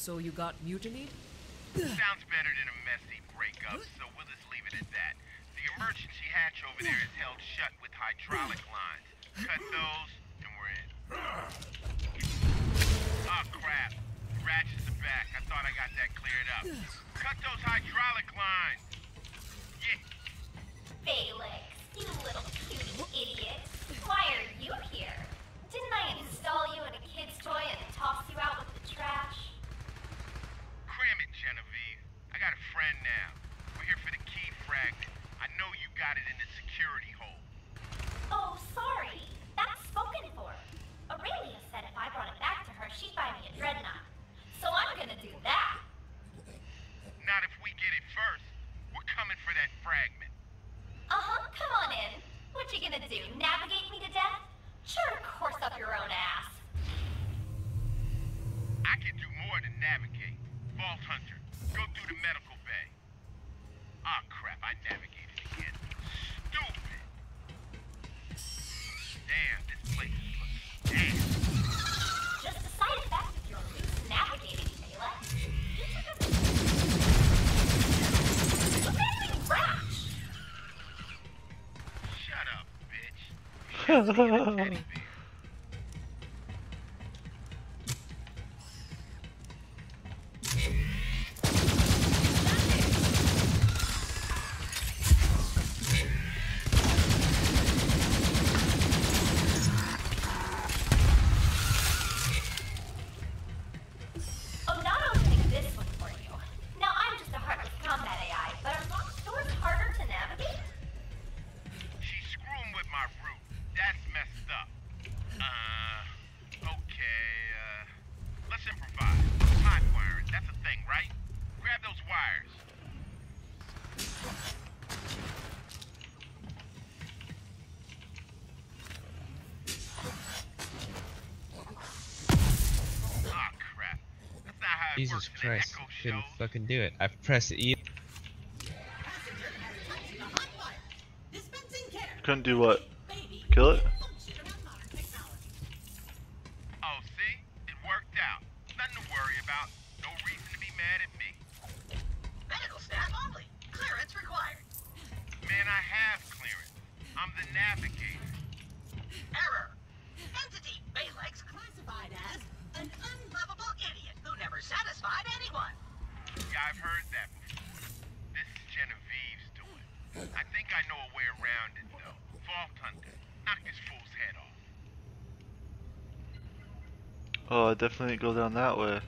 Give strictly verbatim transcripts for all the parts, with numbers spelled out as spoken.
So you got mutinied? Sounds better than a messy breakup, so we'll just leave it at that. The emergency hatch over there is held shut with hydraulic lines. Cut those, and we're in. Oh, crap. The ratchets are back. I thought I got that cleared up. Cut those hydraulic lines! Yeah! Balex, you little cutie idiot. Why are you here? Didn't I install you in a kid's toy and toss you out with the trash? Cram it, Genevieve. I got a friend now. We're here for the key fragment. I know you got it in the security hole. Oh, sorry. That's spoken for. Aurelia said if I brought it back to her, she'd buy me a dreadnought. So I'm gonna do that. Not if we get it first. We're coming for that fragment. Uh-huh, come on in. What you gonna do, navigate me to death? Sure, course up your own ass. I can do more than navigate. Vault Hunter, go through the medical bay. Ah, oh, crap, I navigated again. Stupid! Damn, this place is looking damn. Just a side effect of your loose navigating, Balex. You took a... Amazing rash! Shut up, bitch. I'm not opening this one for you. Now I'm just a heartless combat A I, but are locked doors harder to navigate? She's screwing with my route. That's messed up. Uh, okay, uh, let's improvise. Hot wiring, that's a thing, right? Grab those wires. Ah, oh, crap. That's not how it Jesus works. Jesus Christ, couldn't fucking do it. I pressed E. Couldn't do what? Kill it? Oh, see? It worked out. Nothing to worry about. No reason to be mad at me. Medical staff only. Clearance required. Man, I have clearance. I'm the navigator. Error. Entity Balex classified as an unlovable idiot who never satisfied anyone. Yeah, I've heard that before. This is Genevieve's doing. I think I know a way around it, though. Vault Hunter. His fool's head off. Oh, I definitely didn't go down that way.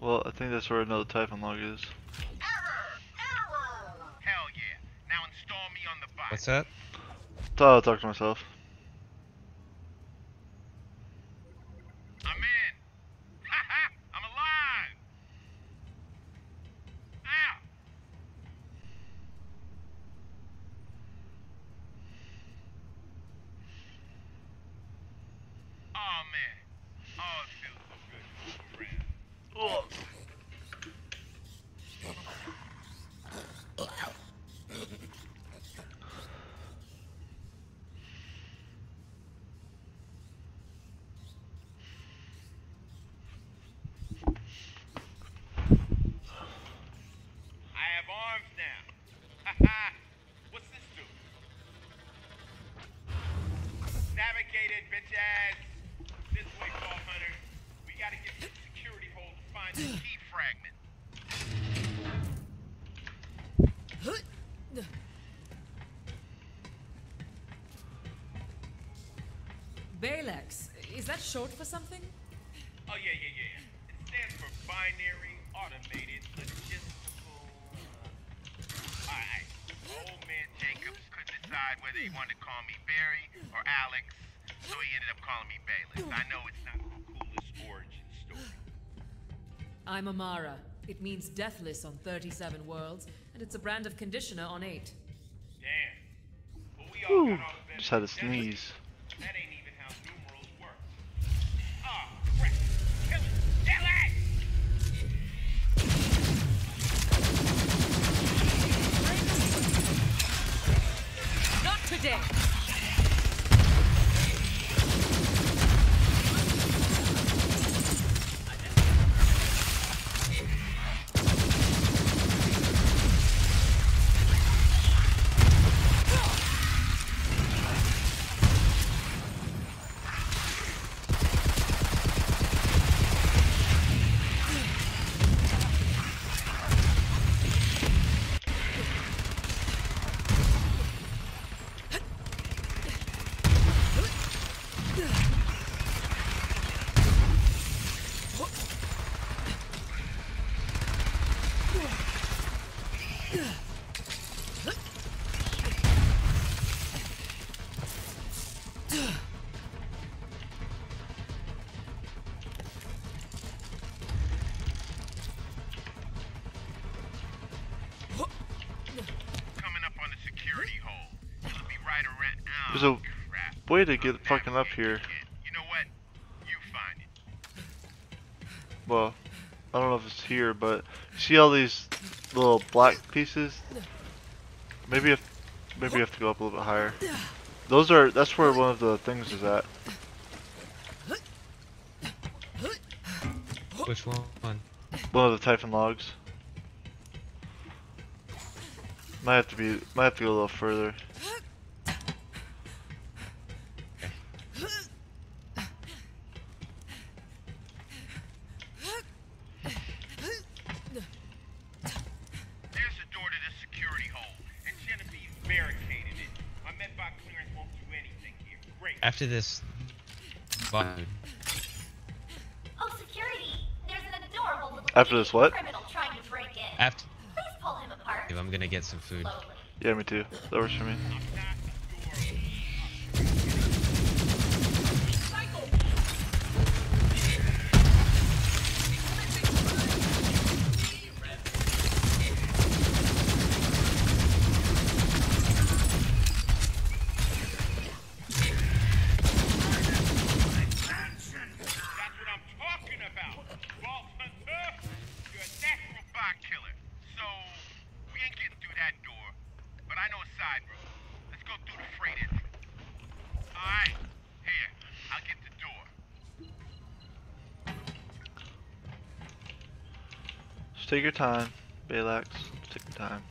Well, I think that's where another Typhon log is. Error! Error! Hell yeah. Now install me on the box. What's that? Thought I'll talk to myself. I'm in! Haha! I'm alive! Ow! Oh man, oh it feels so good to move around. Oh. I have arms now. Haha, what's this do? Navigate it, bitch ass. Hunter. We gotta get to the security hole to find the key fragment. Balex, is that short for something? Oh yeah, yeah, yeah. It stands for binary automated logistical. Uh... Alright, old man Jacobs couldn't decide whether he wanted to call me Barry or Alex. So he ended up calling me Balex. I know it's not the coolest origin story. I'm Amara. It means deathless on thirty-seven worlds, and it's a brand of conditioner on eight. Damn. Well, we all Ooh, got all the just had a sneeze. That ain't even how numerals work. Ah, oh, crap. Kill it. Kill it! Not today. There's a way to get fucking up here. You know what? You find it. Well, I don't know if it's here, but see all these little black pieces? Maybe if maybe you have to go up a little bit higher. Those are that's where one of the things is at. Which one? One of the Typhon logs. Might have to be might have to go a little further. After this, button. Oh, security! There's an adorable little After this, what? Criminal trying to break in. After. Please pull him apart. I'm gonna get some food. Yeah, me too. That works for me. Take your time, Balex. Take your time.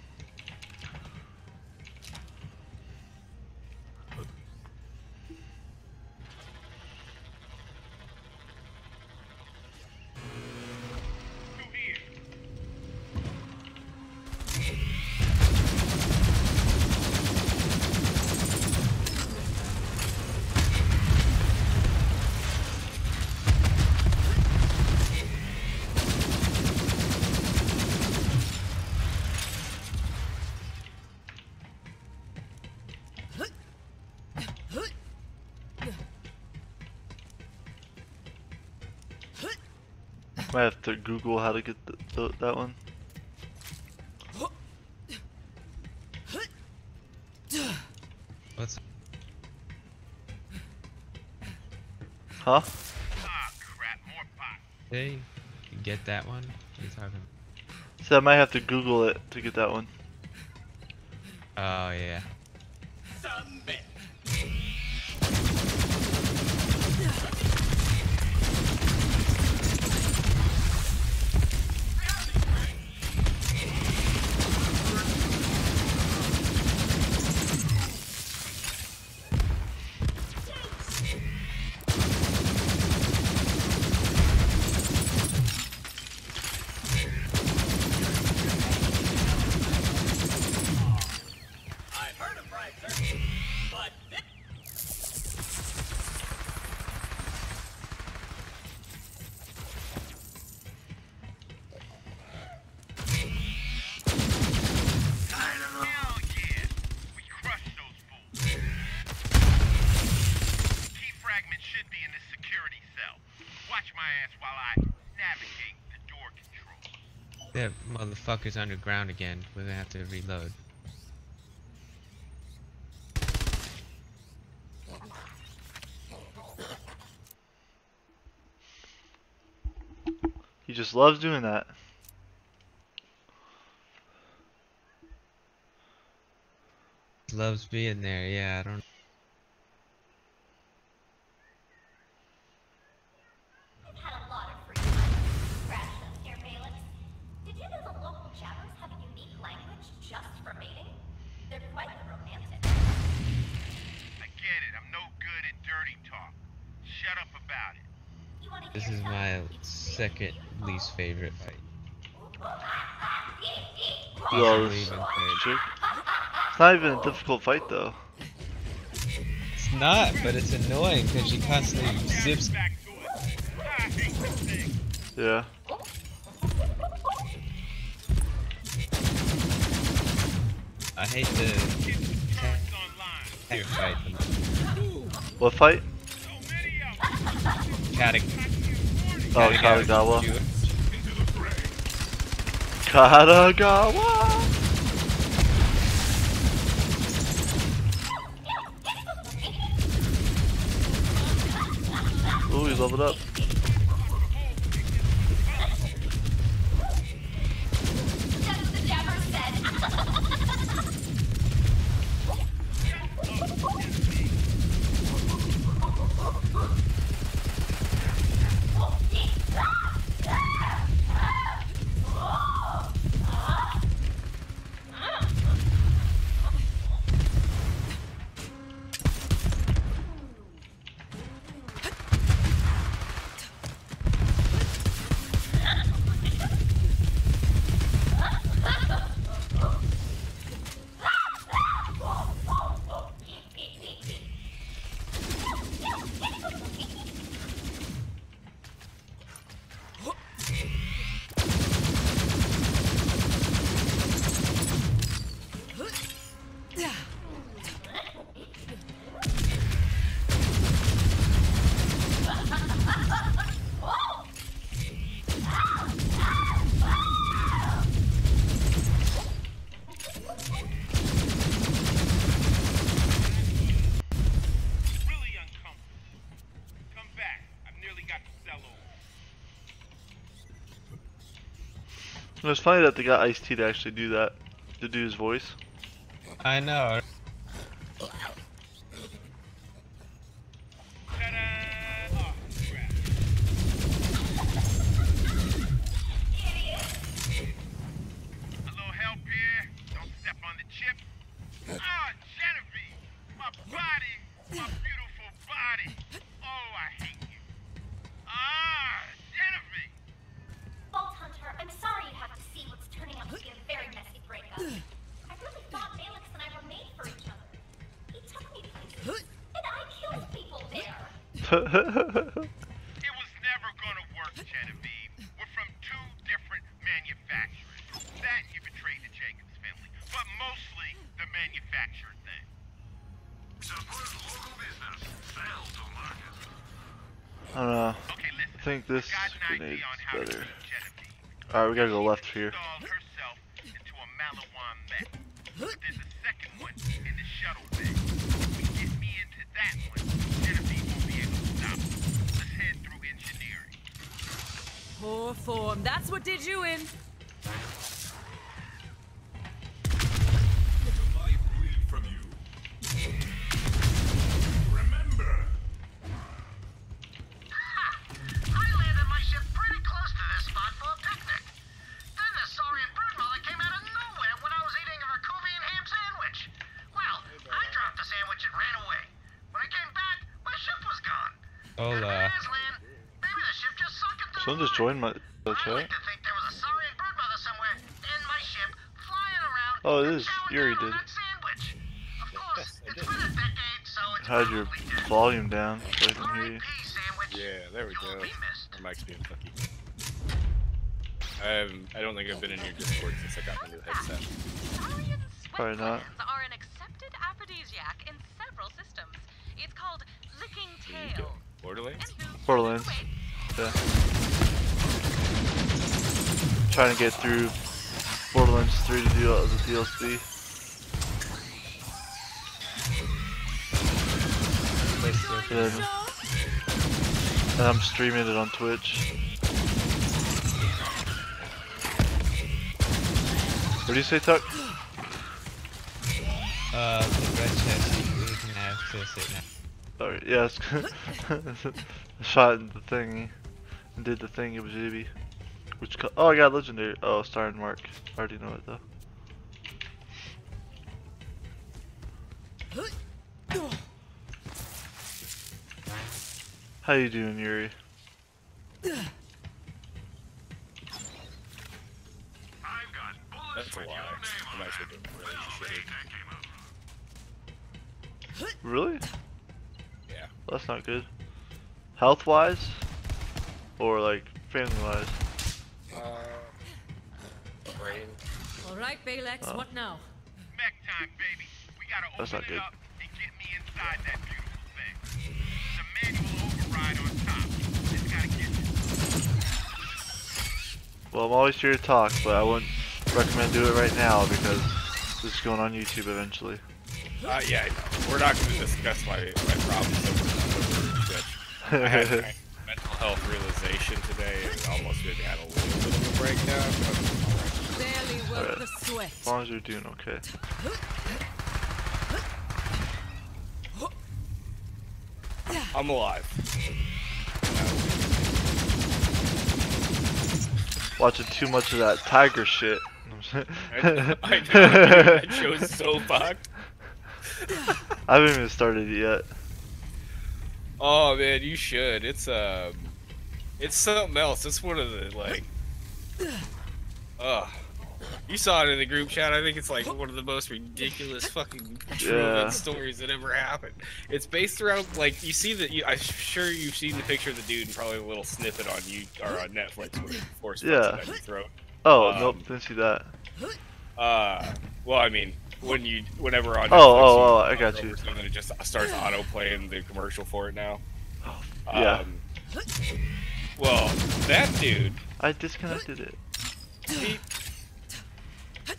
I have to Google how to get the, the, that one. What's? Huh? Ah, crap, more pot. Hey, you get that one? What are you talking about? So I might have to Google it to get that one. Oh yeah. Submit. That motherfucker's underground again. We're gonna have to reload. He just loves doing that. Loves being there, yeah, I don't know. This is my second least favorite fight. Yo, it's not even a difficult fight though. It's not, but it's annoying because she constantly zips. Yeah. I hate the your fight. What fight? Katagawa. Oh, Katagawa. Katagawa! Ooh, he's leveled up. It was funny that they got Ice-T to actually do that, to do his voice. I know. Alright, we gotta go left here. Poor form, that's what did you in. Someone just joined my the chat. I like to think there was a Saurian bird mother somewhere in my ship flying around. Oh, this is Yuri did. Sandwich. Of course, it's been a decade, so it's hide your volume down so I can hear you. Yeah, there we go. My mic's being lucky. Um, I don't think I've been in your Discord since I got my new headset. Probably not. Are an accepted aphrodisiac in several systems. It's called licking tail. Borderlands? Borderlands. Yeah. Trying to get through Borderlands three to do as a D L C. Yeah. And I'm streaming it on Twitch. What do you say, Tuck? Uh, the red chest, you can have to sit now. Sorry, yes. Shot in the thingy. And did the thingy jibby. Which co oh, I got legendary. Oh, Star and Mark. I already know it though. How you doing, Yuri? I've got bullets with your name on it. Really? Yeah. Well, that's not good. Health wise? Or like family wise? Uh, Alright, Balex, oh. What now? Mech time, baby. We gotta That's open it good. Up and get me inside that beautiful thing. The manual override on top. Just gotta get you. Well, I'm always here to talk, but I wouldn't recommend do it right now because this is going on YouTube eventually. Uh, yeah, we're not gonna discuss my, my problems over, over Twitch. I had my mental health realization today and almost did have a little bit of a breakdown, but I'm all right. Barely worth the sweat. As long as you're doing okay. I'm alive. Watching too much of that tiger shit. I, I, I chose so bad. I haven't even started it yet. Oh man, you should. It's um, it's something else. It's one of the like, uh, you saw it in the group chat. I think it's like one of the most ridiculous fucking true event stories that ever happened. It's based around like you see that. I'm sure you've seen the picture of the dude and probably a little snippet on you or on Netflix where he forced it down your throat. Oh um, nope, didn't see that. Uh, well, I mean. When you, whenever on Netflix, oh, oh, oh, I got you. Something, it just starts autoplaying the commercial for it now. Yeah. Um, well, that dude. I disconnected it. He,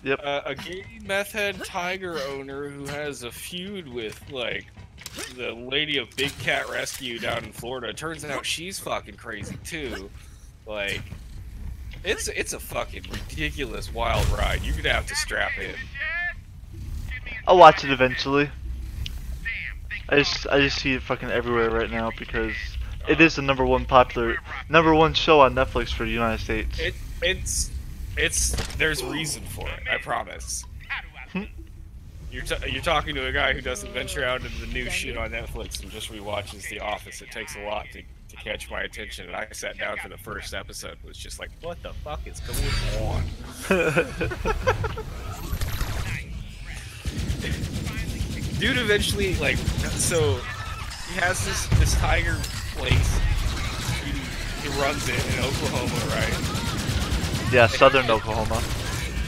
yep. Uh, a gay meth head tiger owner who has a feud with like the lady of Big Cat Rescue down in Florida. Turns out she's fucking crazy too. Like, it's it's a fucking ridiculous wild ride. You're gonna have to strap in. I'll watch it eventually. I just I just see it fucking everywhere right now because it is the number one popular number one show on Netflix for the United States. It it's it's there's reason for it. I promise. Hmm? You're t you're talking to a guy who doesn't venture out into the new shit on Netflix and just rewatches The Office. It takes a lot to to catch my attention, and I sat down for the first episode. Was just like, what the fuck is going on? Dude eventually, like, so he has this this tiger place. He, he runs it in Oklahoma, right? Yeah, southern and, Oklahoma.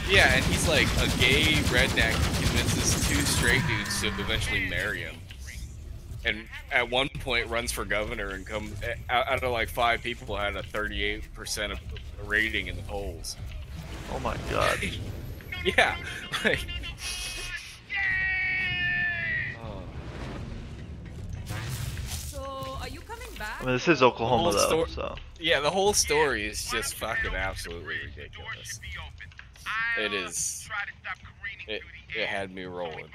Yeah, and he's like a gay redneck who convinces two straight dudes to eventually marry him. And at one point, runs for governor and comes out, out of like five people had a thirty-eight percent rating in the polls. Oh my god. Yeah. Like, I mean, this is Oklahoma though, so. Yeah, the whole story is just fucking absolutely ridiculous. It is. It, it had me rolling.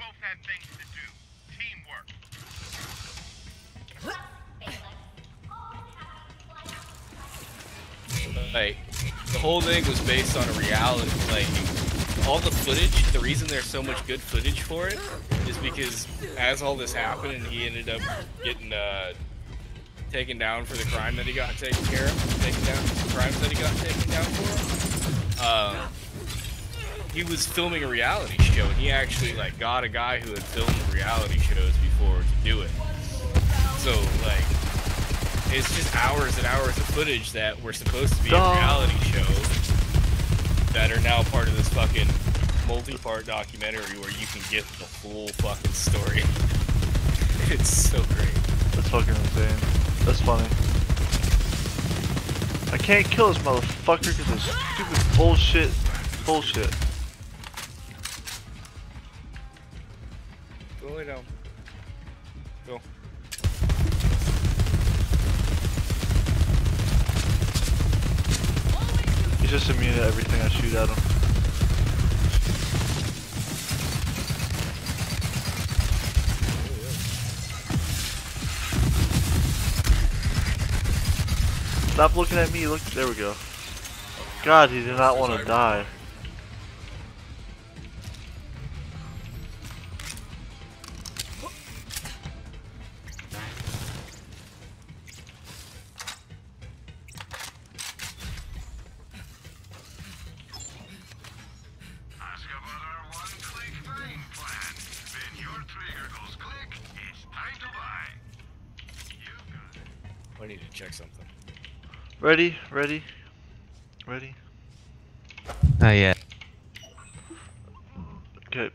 Like, the whole thing was based on a reality. Like, all the footage, the reason there's so much good footage for it is because as all this happened and he ended up getting, uh, taken down for the crime that he got taken care of, taken down for the crimes that he got taken down for. Uh, he was filming a reality show, and he actually like got a guy who had filmed reality shows before to do it. So like, it's just hours and hours of footage that were supposed to be Duh. a reality show that are now part of this fucking multi-part documentary where you can get the full fucking story. It's so great. That's fucking insane. That's funny. I can't kill this motherfucker because of stupid bullshit. Bullshit. Go lay down. Go. He's just immune to everything I shoot at him. Stop looking at me, look, there we go. God, he did not want to die. I need to check something. Ready, ready, ready. Not yet. Okay.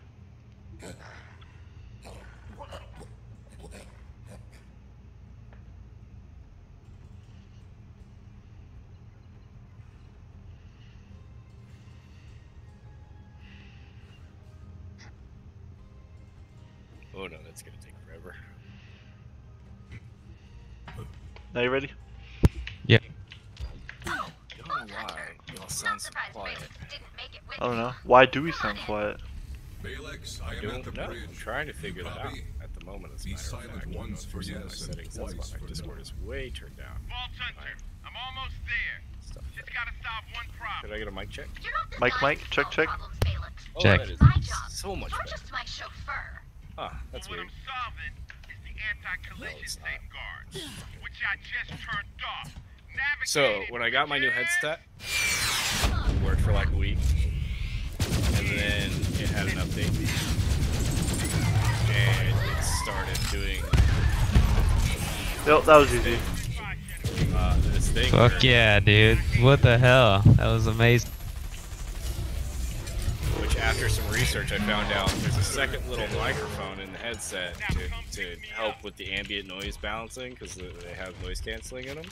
Oh no, that's gonna take forever. Are you ready? Yeah. I don't know why y'all sound so quiet. I don't know. Why do we sound quiet? Balex, I am at the bridge. I'm trying to figure it out at the moment. As a matter of fact, I don't know if there's any settings. That's why my Discord is way turned down. Ball sensor. I'm almost there. Just gotta solve one problem. Did I get a mic check? Mic, mic, check, check. Oh, check. That is so much better. Huh, that's weird. So when I got my new headset, it worked for like a week, and then it had an update, and it started doing. Nope, that was easy. Uh, this thing. Fuck yeah, dude! What the hell? That was amazing. Which, after some research, I found out there's a second little microphone in the headset to, to help with the ambient noise balancing, because they have noise canceling in them.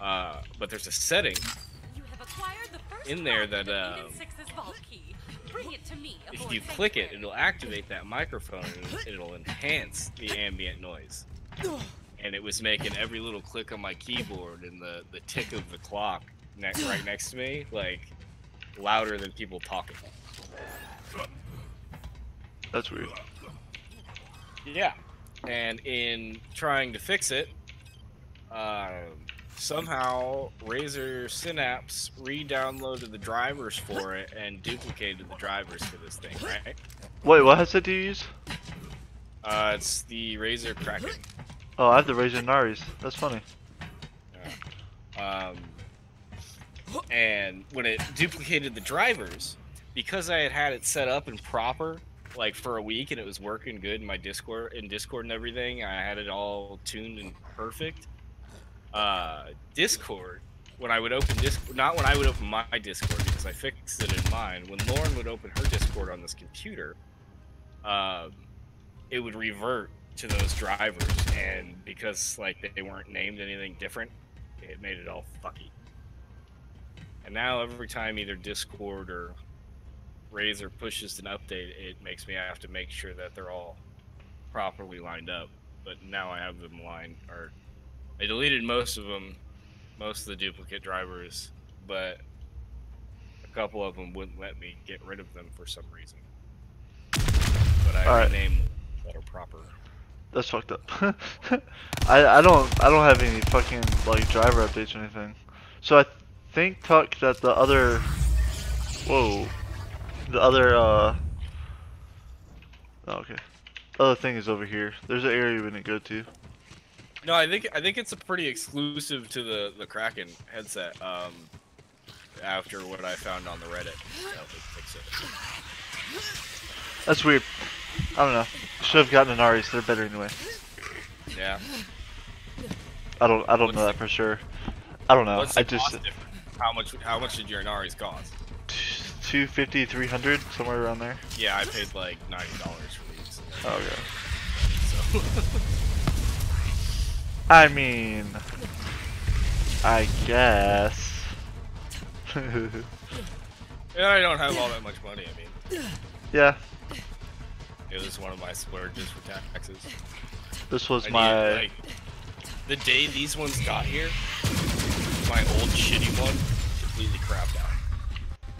Uh, but there's a setting in there that uh, if you click it, it'll activate that microphone and it'll enhance the ambient noise. And it was making every little click on my keyboard and the, the tick of the clock ne right next to me, like, louder than people talking. That's weird. Yeah. And in trying to fix it, uh, somehow Razer Synapse re-downloaded the drivers for it and duplicated the drivers for this thing, right? Wait, what headset do you use? Uh, it's the Razer Kraken. Oh, I have the Razer Naris. That's funny. Yeah. Um... And when it duplicated the drivers, because I had had it set up and proper, like for a week, and it was working good in my Discord, in Discord and everything, I had it all tuned and perfect. Uh, Discord, when I would open Discord, not when I would open my Discord because I fixed it in mine. When Lauren would open her Discord on this computer, uh, it would revert to those drivers, and because like they weren't named anything different, it made it all fucky. And now every time either Discord or Razer pushes an update, it makes me have to make sure that they're all properly lined up. But now I have them lined, or I deleted most of them, most of the duplicate drivers, but a couple of them wouldn't let me get rid of them for some reason. But I renamed them that are proper. That's fucked up. I I don't I don't have any fucking like driver updates or anything, so I. Th think Tuck that the other whoa the other uh oh, okay other thing is over here. There's an area we didn't go to. No, I think I think it's a pretty exclusive to the the Kraken headset, um after what I found on the Reddit. That's weird. I don't know, should have gotten an Aries, they're better anyway. Yeah, I don't I don't What's know that for sure. I don't know. What's the I cost just difference? How much? How much did your Naris cost? Two fifty, three hundred, somewhere around there. Yeah, I paid like ninety dollars for these. Oh yeah. Okay. So. I mean, I guess. Yeah, I don't have all that much money. I mean. Yeah. It was one of my splurges for taxes. This was I my. Needed, like, the day these ones got here, my old shitty one completely crapped out.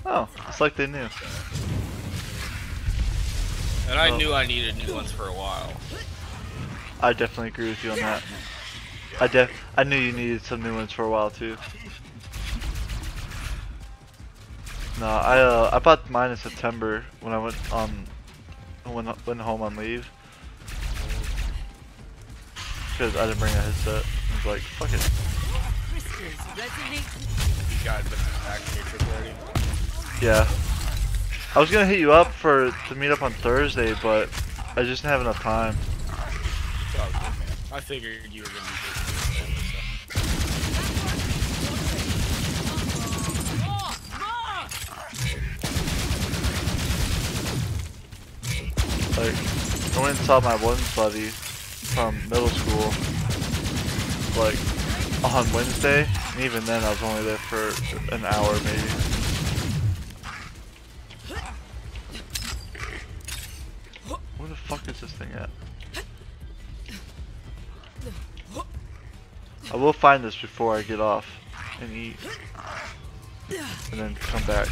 Oh, it's like they knew. And I oh. knew I needed new ones for a while. I definitely agree with you on that. I def I knew you needed some new ones for a while too. No, I uh, I bought mine in September when I went on when went, went home on leave. Because I didn't bring a headset. I was like, fuck it. Yeah, I was gonna hit you up for to meet up on Thursday, but I just didn't have enough time. Oh, I figured you were gonna be like, I went and saw my one buddy from middle school, like, on Wednesday, and even then I was only there for an hour maybe. Where the fuck is this thing at? I will find this before I get off and eat, and then come back.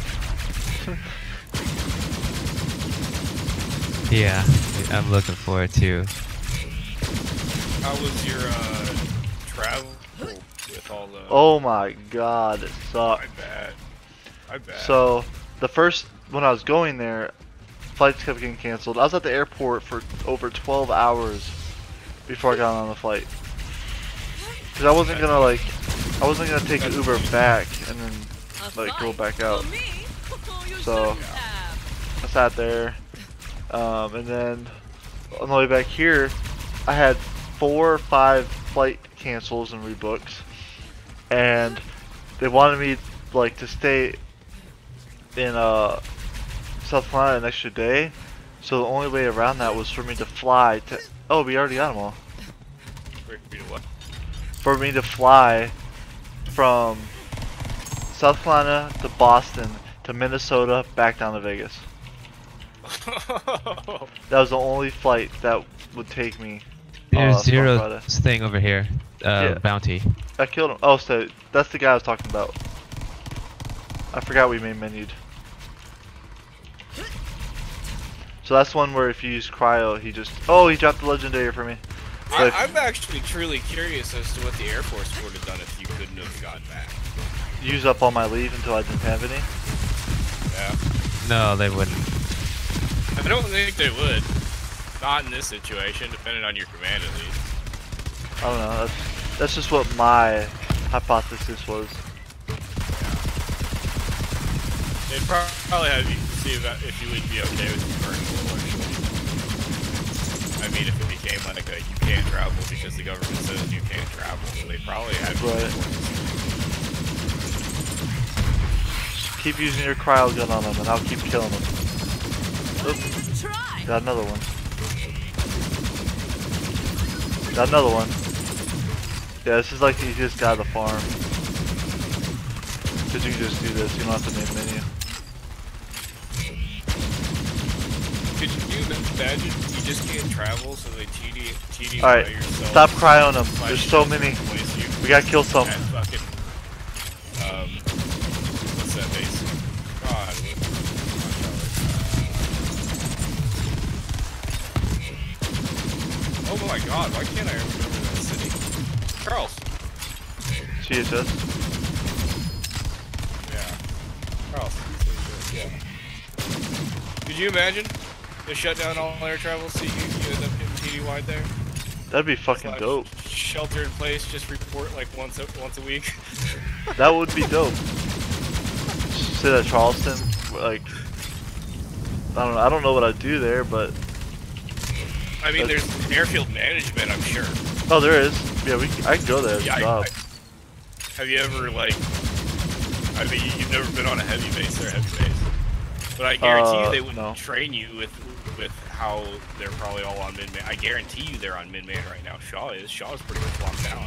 Yeah, I'm looking forward to. How was your uh, travel with all the? Oh my God, it sucked. I bet. I bet. So the first when I was going there, flights kept getting canceled. I was at the airport for over twelve hours before I got on the flight. Cause I wasn't gonna like, I wasn't gonna take an Uber back and then like go back out. So I sat there, um, and then on the way back here, I had four or five flight cancels and rebooks, and they wanted me like to stay in uh, South Carolina an extra day. So the only way around that was for me to fly to. Oh, we already got them all. For me to fly from South Carolina to Boston to Minnesota back down to Vegas. That was the only flight that would take me. There's uh, zero thing over here. Uh, yeah. Bounty. I killed him. Oh, so that's the guy I was talking about. I forgot we main menued. So that's one where if you use cryo, he just. Oh, he dropped the legendary for me. But I, I'm actually truly curious as to what the Air Force would have done if you couldn't have gotten back. Use up all my leave until I didn't have any? Yeah. No, they wouldn't. I don't think they would. Not in this situation, depending on your command at least. I don't know, that's, that's just what my hypothesis was. Yeah. They'd probably have you see about if you would be okay with burning the election. I mean, if it became like a you can't travel because the government says you can't travel, so they probably have right. Keep using your cryo gun on them, and I'll keep killing them. Oops. Got another one. Got another one. Yeah, this is like the easiest guy to farm. Cause you can just do this, you don't have to name menu. Could you do that? You just can't travel, so they T D, T D All right, by yourself. Stop cryoing them. There's so many. We gotta kill some. Fucking, um, what's that base? God. What, what, what, what, what, what, what, what, what. Oh my God! Why can't I remember that city? Charleston. Jesus. Yeah. Charleston. Yeah. Could you imagine? They shut down all air travel, so you, you end up getting T D Y'd there. That'd be fucking like dope. Shelter in place, just report like once a, once a week. That would be dope. Sit at Charleston, like I don't know, I don't know what I'd do there, but I mean, that's... there's airfield management, I'm sure. Oh, there is. Yeah, we I could go there. Yeah, I, job. I, have you ever like? I mean, you've never been on a heavy base or heavy base, but I guarantee uh, you they wouldn't no. train you with. With how they're probably all on mid-man. I guarantee you they're on mid-man right now. Shaw is. Shaw's pretty much locked down.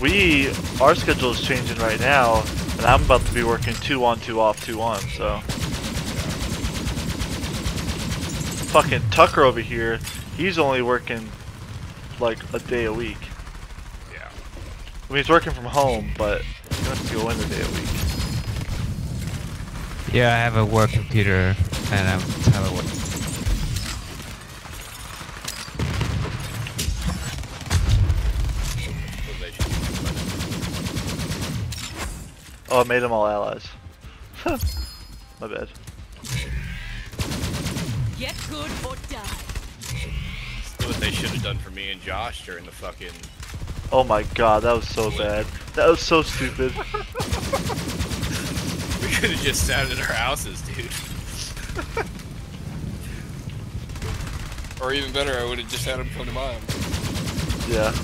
We, our schedule is changing right now, and I'm about to be working two on, two off, two on, so. Yeah. Fucking Tucker over here, he's only working like a day a week. Yeah. I mean, he's working from home, but he has to go in a day a week. Yeah, I have a work computer, and I'm teleworking. Oh, I made them all allies. My bad. Get good or die. That's what they should have done for me and Josh during the fucking. Oh my God, that was so bad. That was so stupid. We could have just sat in our houses, dude. Or even better, I would have just had him come to mine. Yeah.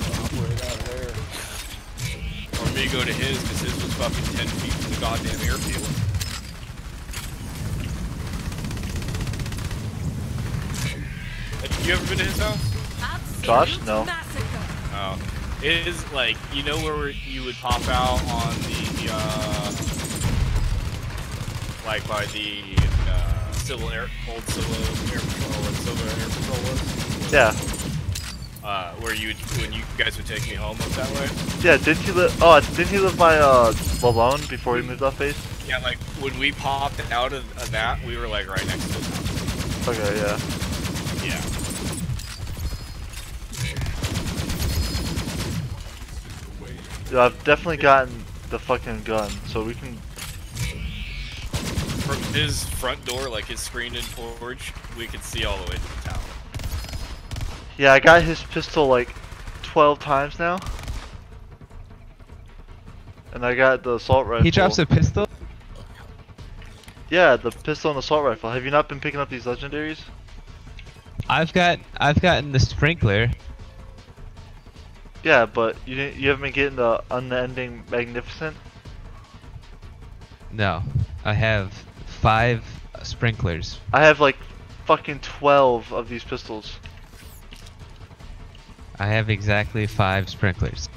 Or me go to his, because his was fucking ten feet from the goddamn airfield. Have you ever been to his house? Josh? No. Oh. It is like, you know where we're, you would pop out on the, uh... like by the, uh, Civil Air... Old Civil Air Patrol, and Civil Air Patrol was? Yeah. Uh, where you when you guys would take me home up that way? Yeah, didn't you live? Oh, didn't you live by uh Malone before we moved off base? Yeah, like when we popped out of, of that, we were like right next to the house. Okay, yeah. Yeah. Yeah, I've definitely gotten the fucking gun, so we can. From his front door, like his screened-in porch, we could see all the way to the tower. Yeah, I got his pistol like twelve times now. And I got the assault rifle. He drops a pistol? Yeah, the pistol and assault rifle. Have you not been picking up these legendaries? I've got I've gotten the sprinkler. Yeah, but you didn't, you haven't been getting the unending magnificent? No. I have five sprinklers. I have like fucking twelve of these pistols. I have exactly five sprinklers.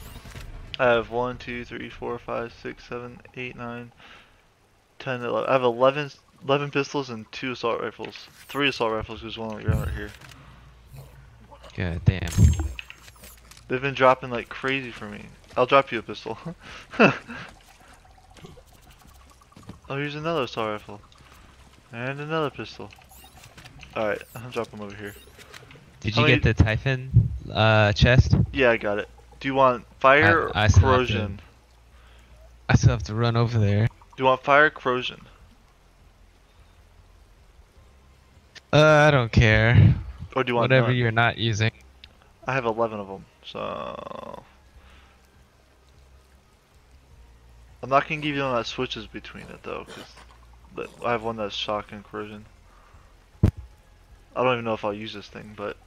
I have one, two, three, four, five, six, seven, eight, nine, ten, eleven. I have eleven, eleven pistols and two assault rifles. Three assault rifles because one on the ground right here. God damn. They've been dropping like crazy for me. I'll drop you a pistol. Oh, here's another assault rifle. And another pistol. Alright, I'll drop them over here. Did you get the Typhon uh, chest? Yeah, I got it. Do you want fire I, or I corrosion? To, I still have to run over there. Do you want fire or corrosion? Uh, I don't care. Or do you want whatever none? You're not using? I have eleven of them, so I'm not gonna give you one that switches between it though, because I have one that's shock and corrosion. I don't even know if I'll use this thing, but.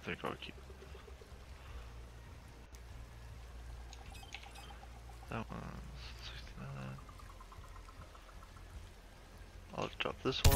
I think I'll keep it. That one's sixty-nine. I'll drop this one.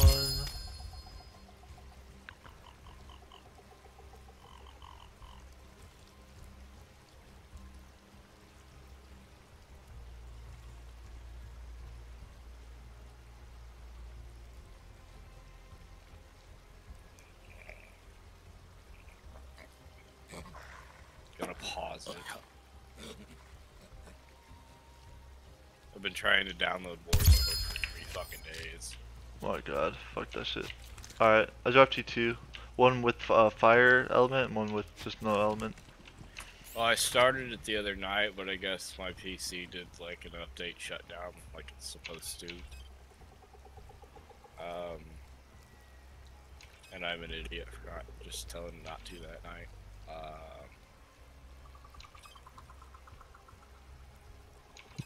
I've been trying to download boards for three fucking days. Oh my god, fuck that shit. Alright, I dropped you two. One with uh, fire element and one with just no element. Well, I started it the other night, but I guess my P C did like an update shutdown like it's supposed to. Um, and I'm an idiot for not just telling him not to that night. Uh,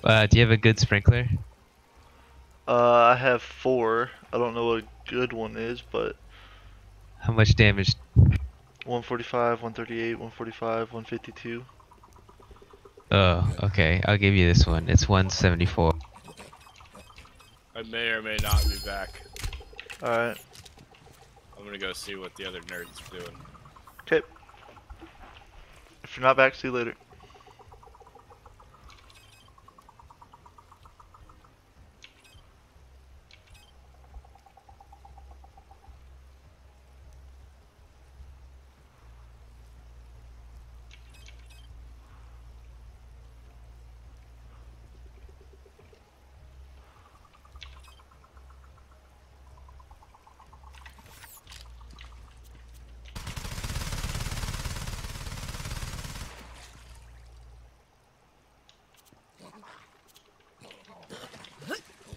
Uh, do you have a good sprinkler? Uh, I have four. I don't know what a good one is, but... How much damage? one forty-five, one thirty-eight, one forty-five, one fifty-two. Oh, okay. I'll give you this one. It's one seventy-four. I may or may not be back. Alright. I'm gonna go see what the other nerds are doing. Okay. If you're not back, see you later.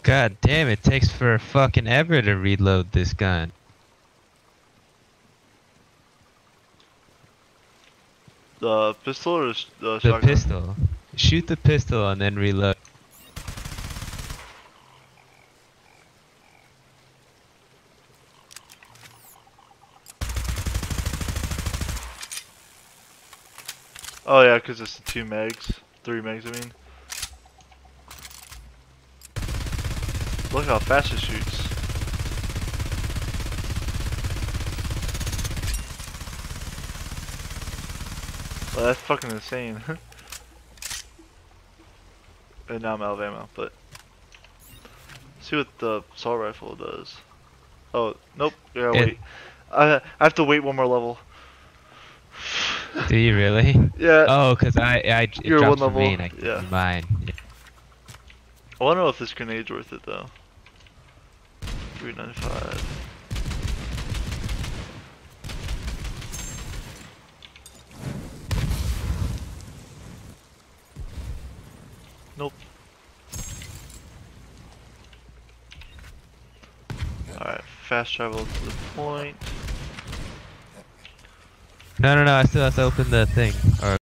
God damn, it takes for fucking ever to reload this gun. The pistol or the shotgun? The pistol. Shoot the pistol and then reload. Oh yeah, because it's two megs. Three megs, I mean. Look how fast it shoots. Well, that's fucking insane. And now I'm out of ammo, but... see what the assault rifle does. Oh, nope. Yeah, wait. It... I, I have to wait one more level. Do you really? Yeah. Oh, because I, I it You're dropped one level. Me and I yeah. mine. Yeah. I want to know if this grenade's worth it, though. three ninety-five. Nope. Alright, fast travel to the point. No, no, no, I still have to open the thing. Or